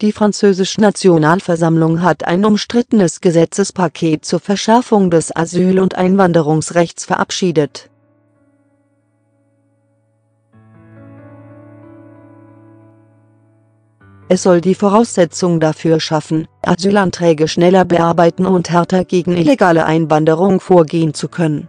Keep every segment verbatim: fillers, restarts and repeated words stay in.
Die französische Nationalversammlung hat ein umstrittenes Gesetzespaket zur Verschärfung des Asyl- und Einwanderungsrechts verabschiedet. Es soll die Voraussetzung dafür schaffen, Asylanträge schneller bearbeiten und härter gegen illegale Einwanderung vorgehen zu können.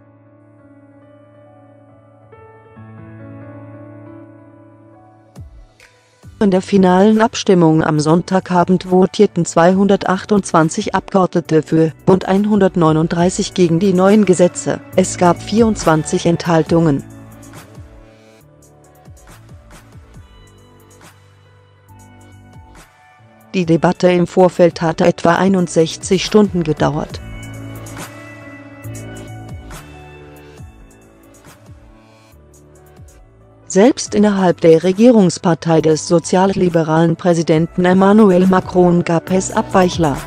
In der finalen Abstimmung am Sonntagabend votierten zweihundertachtundzwanzig Abgeordnete für und hundertneununddreißig gegen die neuen Gesetze, es gab vierundzwanzig Enthaltungen. Die Debatte im Vorfeld hatte etwa einundsechzig Stunden gedauert. Selbst innerhalb der Regierungspartei des sozialliberalen Präsidenten Emmanuel Macron gab es Abweichler.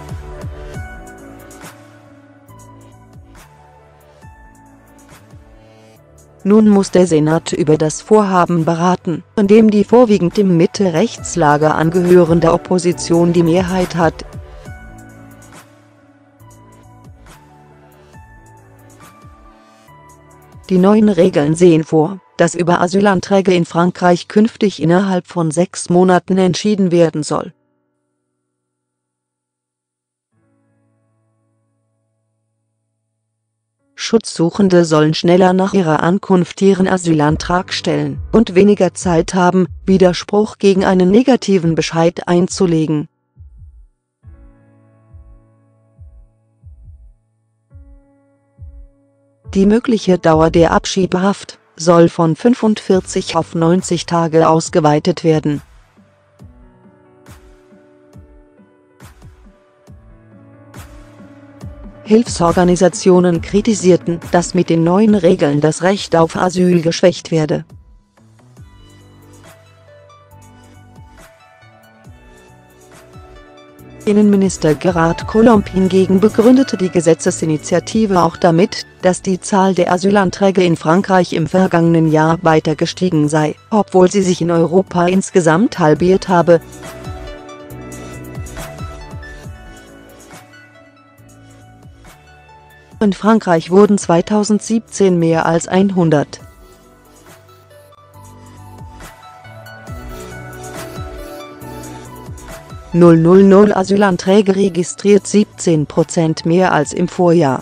Nun muss der Senat über das Vorhaben beraten, in dem die vorwiegend dem Mitte-Rechtslager angehörende Opposition die Mehrheit hat. Die neuen Regeln sehen vor, dass über Asylanträge in Frankreich künftig innerhalb von sechs Monaten entschieden werden soll. Schutzsuchende sollen schneller nach ihrer Ankunft ihren Asylantrag stellen und weniger Zeit haben, Widerspruch gegen einen negativen Bescheid einzulegen. Die mögliche Dauer der Abschiebehaft soll von fünfundvierzig auf neunzig Tage ausgeweitet werden. Hilfsorganisationen kritisierten, dass mit den neuen Regeln das Recht auf Asyl geschwächt werde. Innenminister Gérard Collomb hingegen begründete die Gesetzesinitiative auch damit, dass die Zahl der Asylanträge in Frankreich im vergangenen Jahr weiter gestiegen sei, obwohl sie sich in Europa insgesamt halbiert habe. In Frankreich wurden zweitausendsiebzehn mehr als hundert. null null null Asylanträge registriert, siebzehn Prozent mehr als im Vorjahr.